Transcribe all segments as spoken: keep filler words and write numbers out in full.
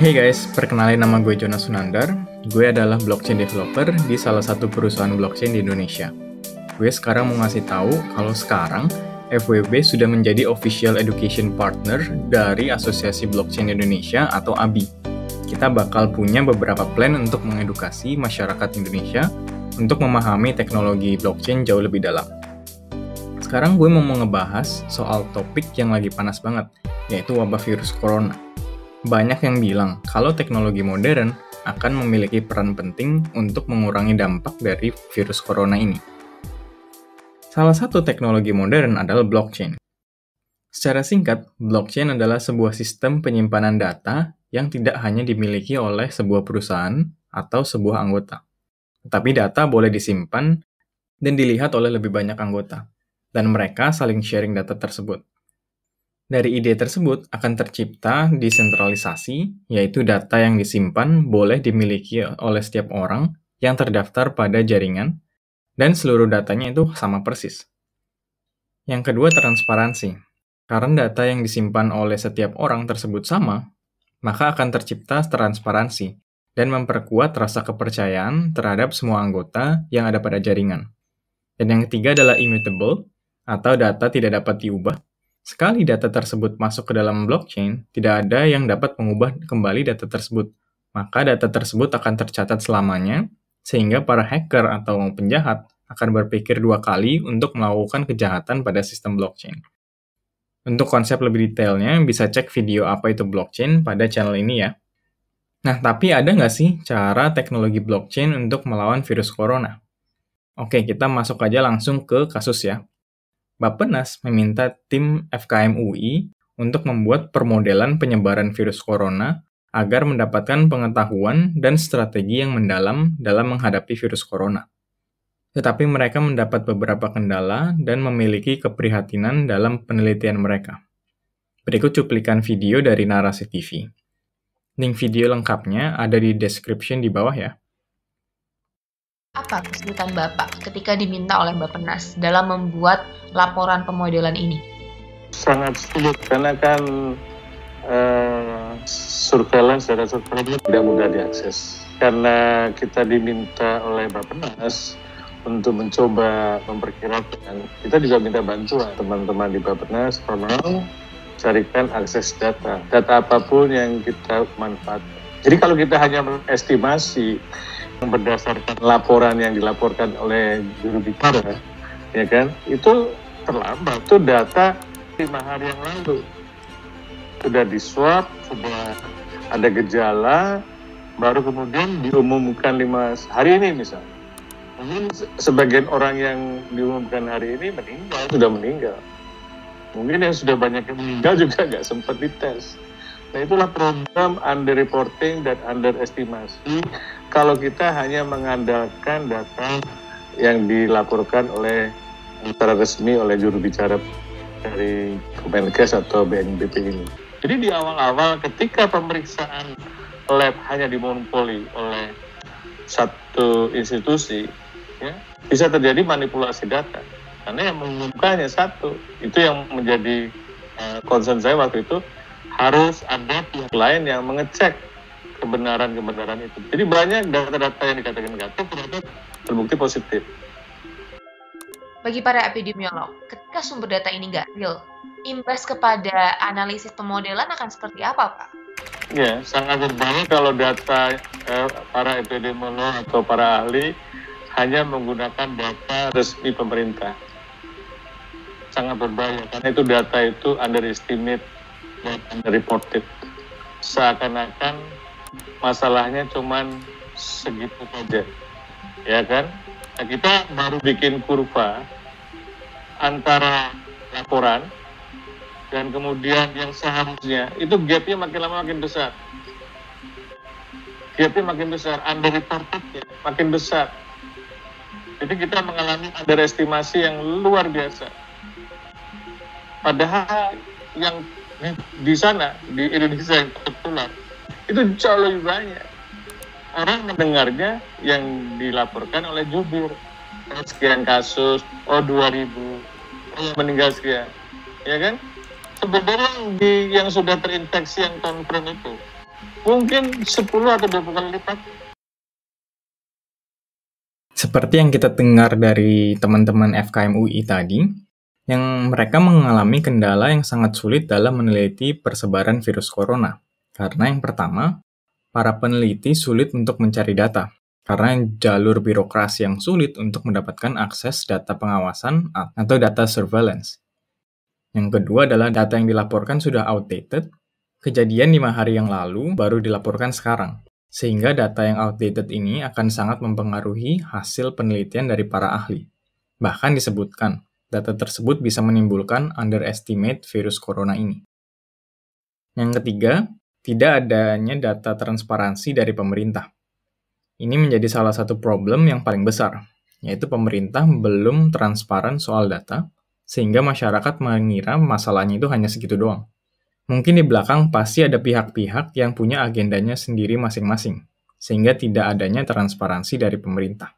Hey guys, perkenalin nama gue Jonas Sunandar. Gue adalah blockchain developer di salah satu perusahaan blockchain di Indonesia. Gue sekarang mau ngasih tahu kalau sekarang F W B sudah menjadi official education partner dari Asosiasi Blockchain Indonesia atau A B I. Kita bakal punya beberapa plan untuk mengedukasi masyarakat Indonesia untuk memahami teknologi blockchain jauh lebih dalam. Sekarang gue mau ngebahas soal topik yang lagi panas banget, yaitu wabah virus corona. Banyak yang bilang kalau teknologi modern akan memiliki peran penting untuk mengurangi dampak dari virus corona ini. Salah satu teknologi modern adalah blockchain. Secara singkat, blockchain adalah sebuah sistem penyimpanan data yang tidak hanya dimiliki oleh sebuah perusahaan atau sebuah anggota. Tetapi data boleh disimpan dan dilihat oleh lebih banyak anggota, dan mereka saling sharing data tersebut. Dari ide tersebut akan tercipta desentralisasi, yaitu data yang disimpan boleh dimiliki oleh setiap orang yang terdaftar pada jaringan, dan seluruh datanya itu sama persis. Yang kedua, transparansi. Karena data yang disimpan oleh setiap orang tersebut sama, maka akan tercipta transparansi dan memperkuat rasa kepercayaan terhadap semua anggota yang ada pada jaringan. Dan yang ketiga adalah immutable, atau data tidak dapat diubah. Sekali data tersebut masuk ke dalam blockchain, tidak ada yang dapat mengubah kembali data tersebut. Maka data tersebut akan tercatat selamanya, sehingga para hacker atau penjahat akan berpikir dua kali untuk melakukan kejahatan pada sistem blockchain. Untuk konsep lebih detailnya, bisa cek video apa itu blockchain pada channel ini ya. Nah, tapi ada nggak sih cara teknologi blockchain untuk melawan virus corona? Oke, kita masuk aja langsung ke kasus ya. Bappenas meminta tim F K M U I untuk membuat permodelan penyebaran virus corona agar mendapatkan pengetahuan dan strategi yang mendalam dalam menghadapi virus corona. Tetapi mereka mendapat beberapa kendala dan memiliki keprihatinan dalam penelitian mereka. Berikut cuplikan video dari Narasi T V. Link video lengkapnya ada di description di bawah ya. Apa kesulitan Bapak ketika diminta oleh Bappenas dalam membuat laporan pemodelan ini? Sangat sulit, karena kan eh, surveillance data surveillance tidak mudah diakses. Karena kita diminta oleh Bappenas untuk mencoba memperkirakan, kita juga minta bantuan teman-teman di Bappenas, formal, carikan akses data, data apapun yang kita manfaatkan. Jadi kalau kita hanya estimasi berdasarkan laporan yang dilaporkan oleh juru bicara, ya kan, itu terlambat. Itu data lima hari yang lalu sudah di swab, sudah ada gejala, baru kemudian diumumkan lima hari ini misalnya. Mungkin sebagian orang yang diumumkan hari ini meninggal, sudah meninggal. Mungkin yang sudah banyak yang meninggal juga nggak sempat dites. Nah, itulah program underreporting dan underestimasi kalau kita hanya mengandalkan data yang dilaporkan oleh secara resmi oleh juru bicara dari Kemenkes atau B N P B ini. Jadi di awal-awal ketika pemeriksaan lab hanya dimonopoli oleh satu institusi, ya, bisa terjadi manipulasi data. Karena yang mengumumkannya satu, itu yang menjadi uh, concern saya waktu itu. Harus ada pihak lain yang mengecek kebenaran-kebenaran itu. Jadi banyak data-data yang dikatakan negatif ternyata terbukti positif. Bagi para epidemiolog, ketika sumber data ini nggak real, imbas kepada analisis pemodelan akan seperti apa, Pak? Ya, sangat berbahaya kalau data eh, para epidemiolog atau para ahli hanya menggunakan data resmi pemerintah. Sangat berbahaya, karena itu data itu underestimate dan underreported. Seakan-akan masalahnya cuman segitu saja, ya kan? Nah, kita baru bikin kurva antara laporan dan kemudian yang seharusnya itu gapnya makin lama makin besar, gapnya makin besar, underreportednya makin besar. Jadi kita mengalami underestimasi yang luar biasa. Padahal yang di sana, di Indonesia yang tertular, itu jauh lebih banyak. Orang mendengarnya yang dilaporkan oleh jubir. Sekian kasus, oh dua ribu, oh meninggal sekian. Ya kan? Sebenarnya yang, di, yang sudah terinfeksi yang konfirm itu, mungkin sepuluh atau dua puluh kali lipat. Seperti yang kita dengar dari teman-teman F K M U I tadi, yang mereka mengalami kendala yang sangat sulit dalam meneliti persebaran virus corona. Karena yang pertama, para peneliti sulit untuk mencari data, karena jalur birokrasi yang sulit untuk mendapatkan akses data pengawasan atau data surveillance. Yang kedua adalah data yang dilaporkan sudah outdated, kejadian lima hari yang lalu baru dilaporkan sekarang, sehingga data yang outdated ini akan sangat mempengaruhi hasil penelitian dari para ahli. Bahkan disebutkan, data tersebut bisa menimbulkan underestimate virus corona ini. Yang ketiga, tidak adanya data transparansi dari pemerintah. Ini menjadi salah satu problem yang paling besar, yaitu pemerintah belum transparan soal data, sehingga masyarakat mengira masalahnya itu hanya segitu doang. Mungkin di belakang pasti ada pihak-pihak yang punya agendanya sendiri masing-masing, sehingga tidak adanya transparansi dari pemerintah.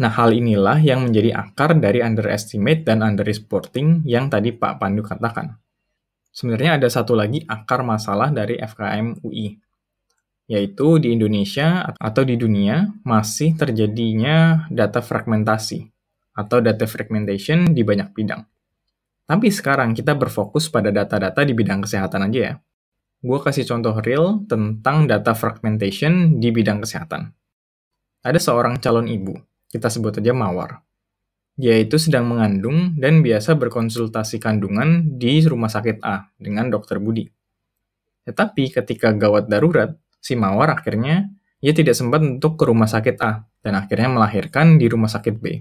Nah, hal inilah yang menjadi akar dari underestimate dan underreporting yang tadi Pak Pandu katakan. Sebenarnya ada satu lagi akar masalah dari F K M U I, yaitu di Indonesia atau di dunia masih terjadinya data fragmentasi atau data fragmentation di banyak bidang. Tapi sekarang kita berfokus pada data-data di bidang kesehatan aja ya. Gue kasih contoh real tentang data fragmentation di bidang kesehatan. Ada seorang calon ibu, kita sebut aja Mawar. Dia itu sedang mengandung dan biasa berkonsultasi kandungan di rumah sakit A dengan dokter Budi. Tetapi ketika gawat darurat, si Mawar akhirnya ia tidak sempat untuk ke rumah sakit A dan akhirnya melahirkan di rumah sakit B.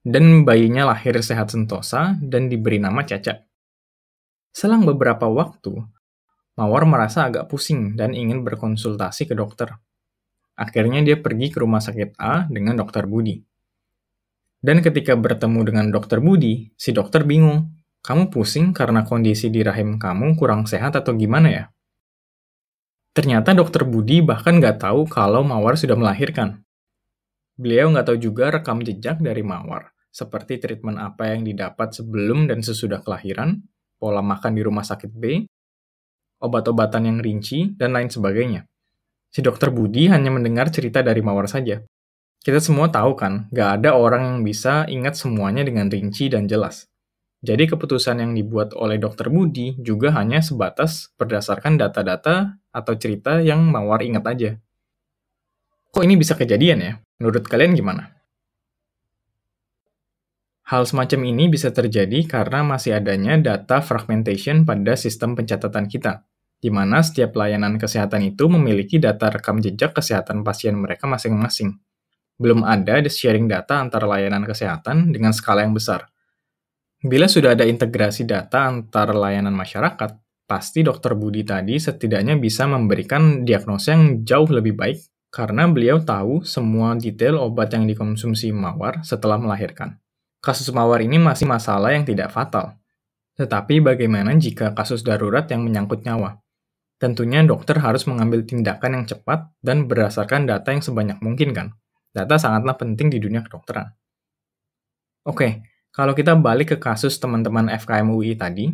Dan bayinya lahir sehat sentosa dan diberi nama Caca. Selang beberapa waktu, Mawar merasa agak pusing dan ingin berkonsultasi ke dokter. Akhirnya dia pergi ke rumah sakit A dengan dokter Budi. Dan ketika bertemu dengan dokter Budi, si dokter bingung. Kamu pusing karena kondisi di rahim kamu kurang sehat atau gimana ya? Ternyata dokter Budi bahkan nggak tahu kalau Mawar sudah melahirkan. Beliau nggak tahu juga rekam jejak dari Mawar, seperti treatment apa yang didapat sebelum dan sesudah kelahiran, pola makan di rumah sakit B, obat-obatan yang rinci, dan lain sebagainya. Si dokter Budi hanya mendengar cerita dari Mawar saja. Kita semua tahu kan, gak ada orang yang bisa ingat semuanya dengan rinci dan jelas. Jadi keputusan yang dibuat oleh dokter Budi juga hanya sebatas berdasarkan data-data atau cerita yang Mawar ingat aja. Kok ini bisa kejadian ya? Menurut kalian gimana? Hal semacam ini bisa terjadi karena masih adanya data fragmentation pada sistem pencatatan kita, di mana setiap layanan kesehatan itu memiliki data rekam jejak kesehatan pasien mereka masing-masing. Belum ada sharing data antara layanan kesehatan dengan skala yang besar. Bila sudah ada integrasi data antara layanan masyarakat, pasti dokter Budi tadi setidaknya bisa memberikan diagnosa yang jauh lebih baik karena beliau tahu semua detail obat yang dikonsumsi Mawar setelah melahirkan. Kasus Mawar ini masih masalah yang tidak fatal. Tetapi bagaimana jika kasus darurat yang menyangkut nyawa? Tentunya dokter harus mengambil tindakan yang cepat dan berdasarkan data yang sebanyak mungkin kan? Data sangatlah penting di dunia kedokteran. Oke, kalau kita balik ke kasus teman-teman F K M U I tadi,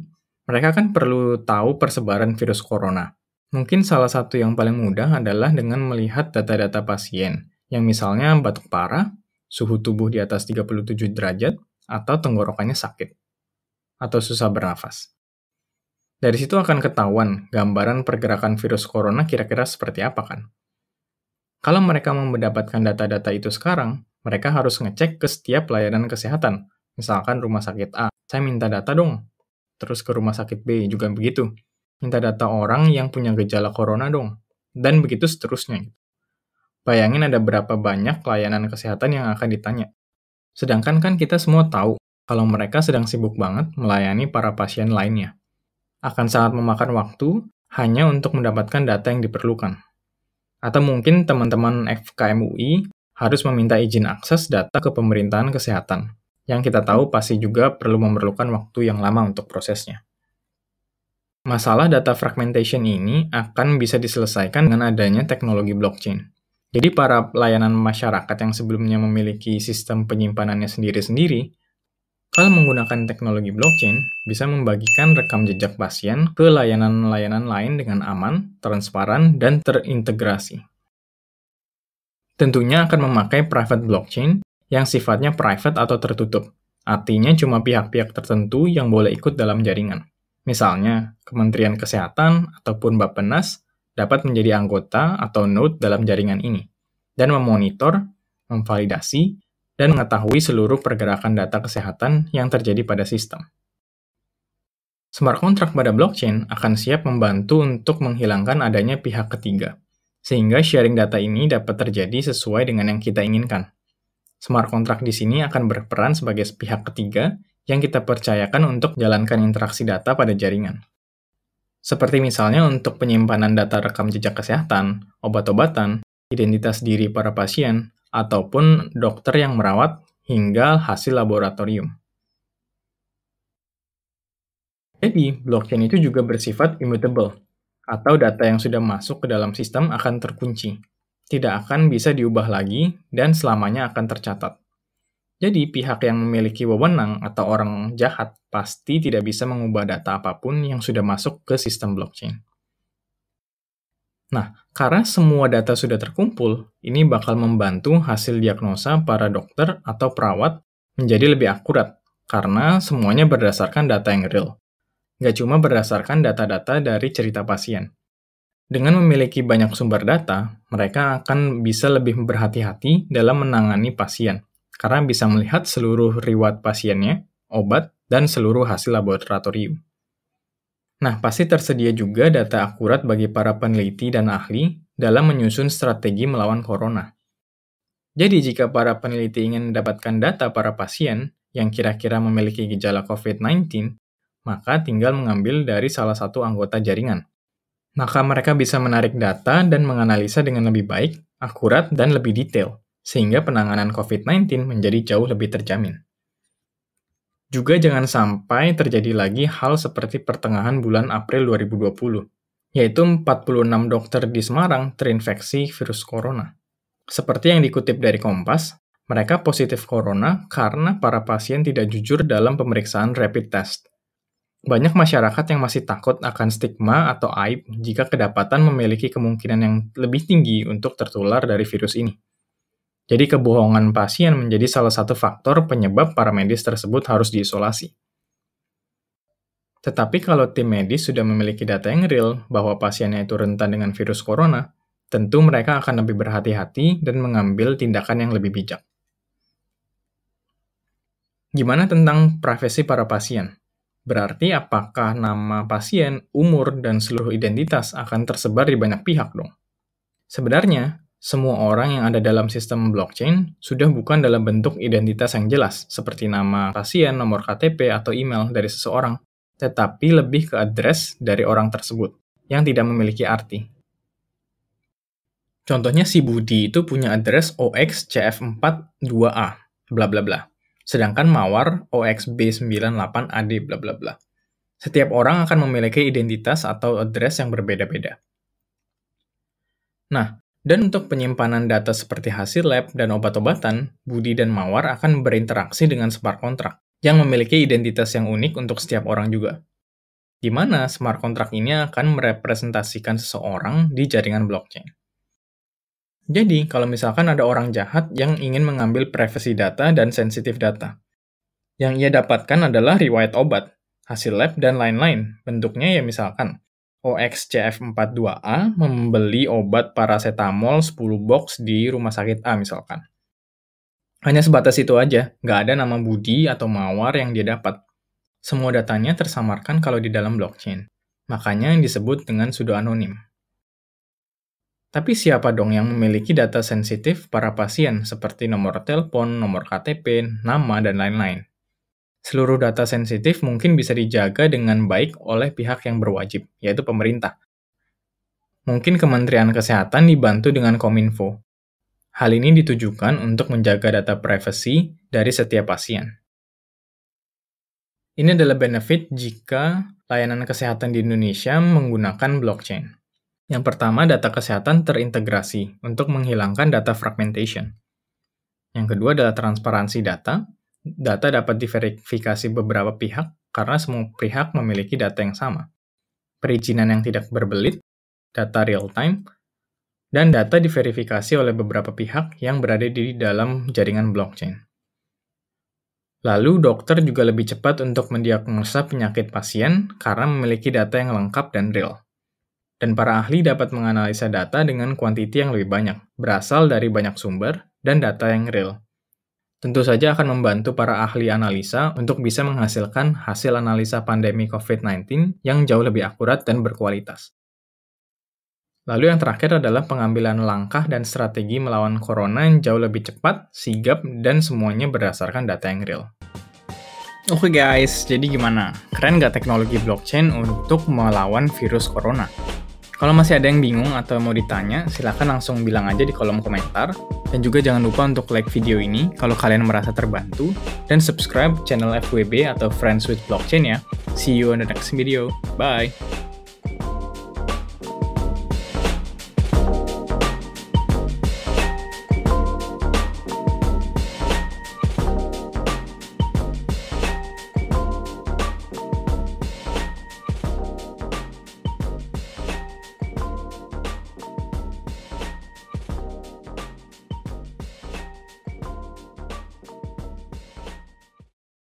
mereka kan perlu tahu persebaran virus corona. Mungkin salah satu yang paling mudah adalah dengan melihat data-data pasien, yang misalnya batuk parah, suhu tubuh di atas tiga puluh tujuh derajat, atau tenggorokannya sakit, atau susah bernafas. Dari situ akan ketahuan gambaran pergerakan virus corona kira-kira seperti apa kan? Kalau mereka mau mendapatkan data-data itu sekarang, mereka harus ngecek ke setiap layanan kesehatan. Misalkan rumah sakit A, saya minta data dong. Terus ke rumah sakit B juga begitu. Minta data orang yang punya gejala corona dong. Dan begitu seterusnya. Bayangin ada berapa banyak layanan kesehatan yang akan ditanya. Sedangkan kan kita semua tahu kalau mereka sedang sibuk banget melayani para pasien lainnya. Akan sangat memakan waktu hanya untuk mendapatkan data yang diperlukan. Atau mungkin teman-teman F K M U I harus meminta izin akses data ke pemerintahan kesehatan, yang kita tahu pasti juga perlu memerlukan waktu yang lama untuk prosesnya. Masalah data fragmentation ini akan bisa diselesaikan dengan adanya teknologi blockchain. Jadi para layanan masyarakat yang sebelumnya memiliki sistem penyimpanannya sendiri-sendiri, Hal menggunakan teknologi blockchain bisa membagikan rekam jejak pasien ke layanan-layanan lain dengan aman, transparan, dan terintegrasi. Tentunya akan memakai private blockchain yang sifatnya private atau tertutup, artinya cuma pihak-pihak tertentu yang boleh ikut dalam jaringan. Misalnya, Kementerian Kesehatan ataupun Bappenas dapat menjadi anggota atau node dalam jaringan ini, dan memonitor, memvalidasi, dan mengetahui seluruh pergerakan data kesehatan yang terjadi pada sistem. Smart contract pada blockchain akan siap membantu untuk menghilangkan adanya pihak ketiga, sehingga sharing data ini dapat terjadi sesuai dengan yang kita inginkan. Smart contract di sini akan berperan sebagai pihak ketiga yang kita percayakan untuk jalankan interaksi data pada jaringan. Seperti misalnya untuk penyimpanan data rekam jejak kesehatan, obat-obatan, identitas diri para pasien, ataupun dokter yang merawat hingga hasil laboratorium. Jadi, blockchain itu juga bersifat immutable, atau data yang sudah masuk ke dalam sistem akan terkunci, tidak akan bisa diubah lagi, dan selamanya akan tercatat. Jadi, pihak yang memiliki wewenang atau orang jahat pasti tidak bisa mengubah data apapun yang sudah masuk ke sistem blockchain. Nah, karena semua data sudah terkumpul, ini bakal membantu hasil diagnosa para dokter atau perawat menjadi lebih akurat, karena semuanya berdasarkan data yang real. Nggak cuma berdasarkan data-data dari cerita pasien. Dengan memiliki banyak sumber data, mereka akan bisa lebih berhati-hati dalam menangani pasien, karena bisa melihat seluruh riwayat pasiennya, obat, dan seluruh hasil laboratorium. Nah, pasti tersedia juga data akurat bagi para peneliti dan ahli dalam menyusun strategi melawan corona. Jadi, jika para peneliti ingin mendapatkan data para pasien yang kira-kira memiliki gejala COVID sembilan belas, maka tinggal mengambil dari salah satu anggota jaringan. Maka mereka bisa menarik data dan menganalisa dengan lebih baik, akurat, dan lebih detail, sehingga penanganan COVID sembilan belas menjadi jauh lebih terjamin. Juga jangan sampai terjadi lagi hal seperti pertengahan bulan April dua ribu dua puluh, yaitu empat puluh enam dokter di Semarang terinfeksi virus corona. Seperti yang dikutip dari Kompas, mereka positif corona karena para pasien tidak jujur dalam pemeriksaan rapid test. Banyak masyarakat yang masih takut akan stigma atau aib jika kedapatan memiliki kemungkinan yang lebih tinggi untuk tertular dari virus ini. Jadi kebohongan pasien menjadi salah satu faktor penyebab para medis tersebut harus diisolasi. Tetapi kalau tim medis sudah memiliki data yang real bahwa pasiennya itu rentan dengan virus corona, tentu mereka akan lebih berhati-hati dan mengambil tindakan yang lebih bijak. Gimana tentang privasi para pasien? Berarti apakah nama pasien, umur, dan seluruh identitas akan tersebar di banyak pihak dong? Sebenarnya, semua orang yang ada dalam sistem blockchain sudah bukan dalam bentuk identitas yang jelas, seperti nama pasien, nomor K T P, atau email dari seseorang, tetapi lebih ke address dari orang tersebut, yang tidak memiliki arti. Contohnya si Budi itu punya address O X C F empat dua A, bla bla bla. Sedangkan Mawar O X B sembilan delapan A D, bla bla bla. Setiap orang akan memiliki identitas atau address yang berbeda-beda. Nah, dan untuk penyimpanan data seperti hasil lab dan obat-obatan, Budi dan Mawar akan berinteraksi dengan smart contract yang memiliki identitas yang unik untuk setiap orang juga. Di mana smart contract ini akan merepresentasikan seseorang di jaringan blockchain. Jadi, kalau misalkan ada orang jahat yang ingin mengambil privasi data dan sensitif data, yang ia dapatkan adalah riwayat obat, hasil lab, dan lain-lain. Bentuknya ya misalkan, O X C F empat dua A membeli obat paracetamol sepuluh box di rumah sakit A misalkan. Hanya sebatas itu aja, nggak ada nama Budi atau Mawar yang dia dapat. Semua datanya tersamarkan kalau di dalam blockchain, makanya yang disebut dengan pseudo anonim. Tapi siapa dong yang memiliki data sensitif para pasien seperti nomor telepon, nomor K T P, nama, dan lain-lain? Seluruh data sensitif mungkin bisa dijaga dengan baik oleh pihak yang berwajib, yaitu pemerintah. Mungkin Kementerian Kesehatan dibantu dengan Kominfo. Hal ini ditujukan untuk menjaga data privasi dari setiap pasien. Ini adalah benefit jika layanan kesehatan di Indonesia menggunakan blockchain. Yang pertama, data kesehatan terintegrasi untuk menghilangkan data fragmentation. Yang kedua adalah transparansi data. Data dapat diverifikasi beberapa pihak karena semua pihak memiliki data yang sama. Perizinan yang tidak berbelit, data real-time, dan data diverifikasi oleh beberapa pihak yang berada di dalam jaringan blockchain. Lalu, dokter juga lebih cepat untuk mendiagnosa penyakit pasien karena memiliki data yang lengkap dan real. Dan para ahli dapat menganalisa data dengan kuantiti yang lebih banyak, berasal dari banyak sumber dan data yang real. Tentu saja akan membantu para ahli analisa untuk bisa menghasilkan hasil analisa pandemi COVID sembilan belas yang jauh lebih akurat dan berkualitas. Lalu yang terakhir adalah pengambilan langkah dan strategi melawan corona yang jauh lebih cepat, sigap, dan semuanya berdasarkan data yang real. Oke guys, jadi gimana? Keren nggak teknologi blockchain untuk melawan virus corona? Kalau masih ada yang bingung atau mau ditanya, silahkan langsung bilang aja di kolom komentar. Dan juga jangan lupa untuk like video ini kalau kalian merasa terbantu. Dan subscribe channel F W B atau Friends with Blockchain ya. See you on the next video. Bye!